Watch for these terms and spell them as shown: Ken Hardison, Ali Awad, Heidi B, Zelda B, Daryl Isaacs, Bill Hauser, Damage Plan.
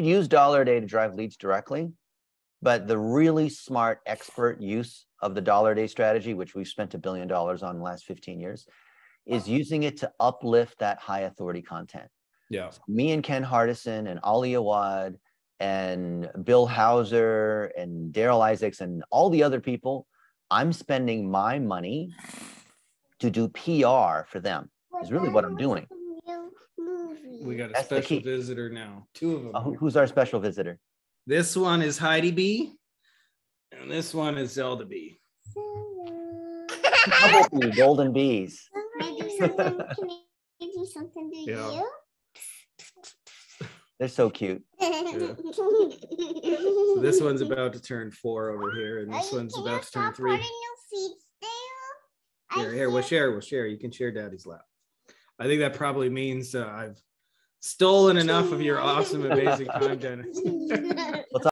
could use dollar a day to drive leads directly, but the really smart expert use of the dollar a day strategy, which we've spent $1 billion on in the last 15 years, is using it to uplift that high authority content. Yeah. So me and Ken Hardison and Ali Awad and Bill Hauser and Daryl Isaacs and all the other people, I'm spending my money to do PR for them is really what I'm doing. We got a special visitor now, two of them. Oh, who's our special visitor? This one is Heidi B, and this one is Zelda B. Golden bees. Can I do something to you? They're so cute. Yeah. So this one's about to turn 4 over here, and this one's about to turn 3. Here, we'll share. You can share Daddy's lap. I think that probably means I've stolen enough of your awesome, amazing content.